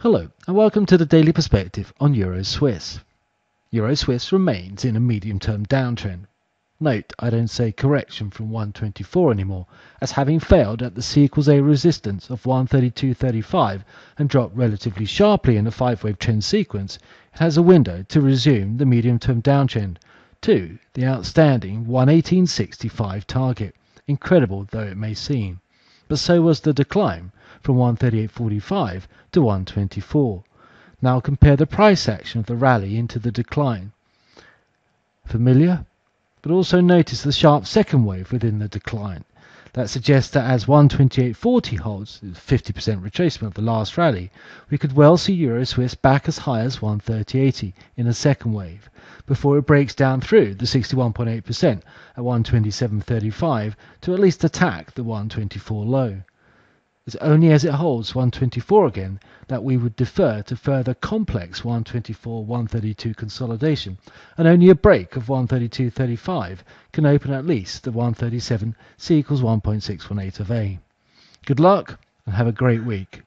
Hello and welcome to the Daily Perspective on Euro-Swiss. Euro-Swiss remains in a medium-term downtrend. Note, I don't say correction from 124 anymore, as having failed at the C equals A resistance of 132.35 and dropped relatively sharply in the 5-wave trend sequence, it has a window to resume the medium-term downtrend to the outstanding 118.65 target, incredible though it may seem. But so was the decline from 138.45 to 124. Now compare the price action of the rally into the decline. Familiar? But also notice the sharp second wave within the decline. That suggests that as 128.40 holds, 50% retracement of the last rally, we could well see Euro-Swiss back as high as 130.80 in a second wave, before it breaks down through the 61.8% at 127.35 to at least attack the 124 low. It's only as it holds 124 again that we would defer to further complex 124-132 consolidation, and only a break of 132.35 can open at least the 137 C equals 1.618 of A. Good luck and have a great week.